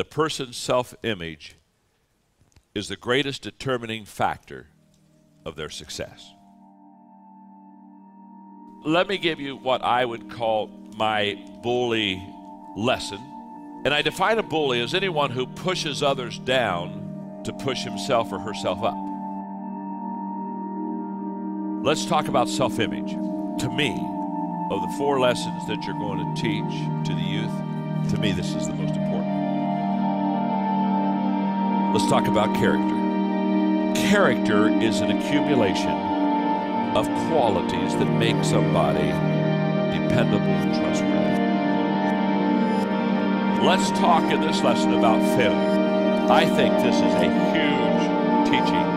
The person's self-image is the greatest determining factor of their success. Let me give you what I would call my bully lesson. And I define a bully as anyone who pushes others down to push himself or herself up. Let's talk about self-image. To me, of the four lessons that you're going to teach to the youth, to me this is the most important. Let's talk about character. Character is an accumulation of qualities that make somebody dependable and trustworthy. Let's talk in this lesson about failure. I think this is a huge teaching